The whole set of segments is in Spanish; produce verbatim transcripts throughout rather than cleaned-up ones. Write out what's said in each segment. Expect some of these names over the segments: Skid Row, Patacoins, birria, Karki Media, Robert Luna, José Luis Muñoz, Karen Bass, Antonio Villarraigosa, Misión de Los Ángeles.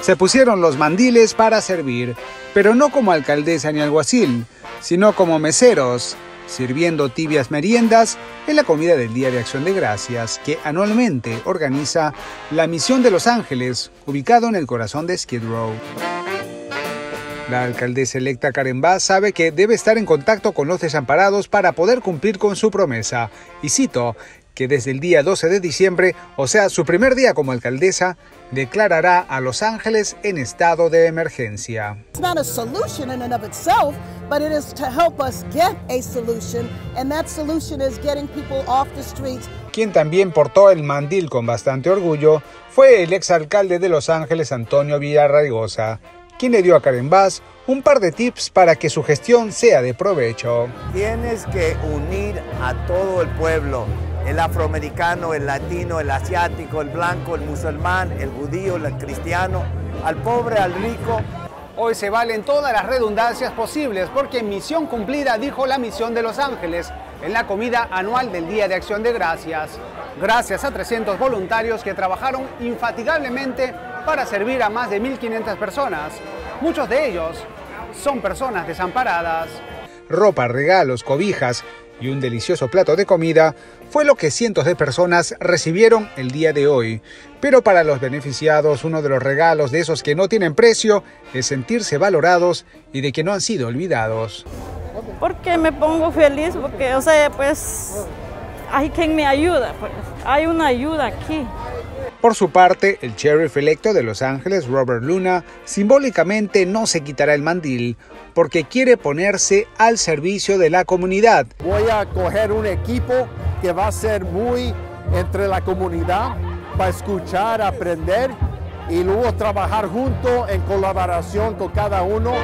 Se pusieron los mandiles para servir, pero no como alcaldesa ni alguacil, sino como meseros, sirviendo tibias meriendas en la comida del Día de Acción de Gracias que anualmente organiza la Misión de Los Ángeles, ubicado en el corazón de Skid Row. La alcaldesa electa Karen Bass sabe que debe estar en contacto con los desamparados para poder cumplir con su promesa. Y cito, que desde el día doce de diciembre, o sea, su primer día como alcaldesa, declarará a Los Ángeles en estado de emergencia. It's not a solution in and of itself, but it is to help us get a solution, and that solution is getting people off the streets. Quien también portó el mandil con bastante orgullo fue el exalcalde de Los Ángeles, Antonio Villarraigosa, quien le dio a Karen Bass un par de tips para que su gestión sea de provecho. Tienes que unir a todo el pueblo, el afroamericano, el latino, el asiático, el blanco, el musulmán, el judío, el cristiano, al pobre, al rico. Hoy se valen todas las redundancias posibles porque misión cumplida, dijo la Misión de Los Ángeles en la comida anual del Día de Acción de Gracias. Gracias a trescientos voluntarios que trabajaron infatigablemente para servir a más de mil quinientas personas. Muchos de ellos son personas desamparadas. Ropa, regalos, cobijas y un delicioso plato de comida fue lo que cientos de personas recibieron el día de hoy. Pero para los beneficiados, uno de los regalos de esos que no tienen precio es sentirse valorados y de que no han sido olvidados. Porque me pongo feliz, porque, o sea, pues, hay quien me ayuda, pues, hay una ayuda aquí. Por su parte, el sheriff electo de Los Ángeles, Robert Luna, simbólicamente no se quitará el mandil porque quiere ponerse al servicio de la comunidad. Voy a coger un equipo que va a ser muy entre la comunidad para escuchar, aprender y luego trabajar juntos en colaboración con cada uno.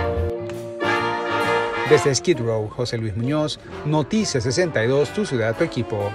Desde Skid Row, José Luis Muñoz, Noticias sesenta y dos, tu ciudad, tu equipo.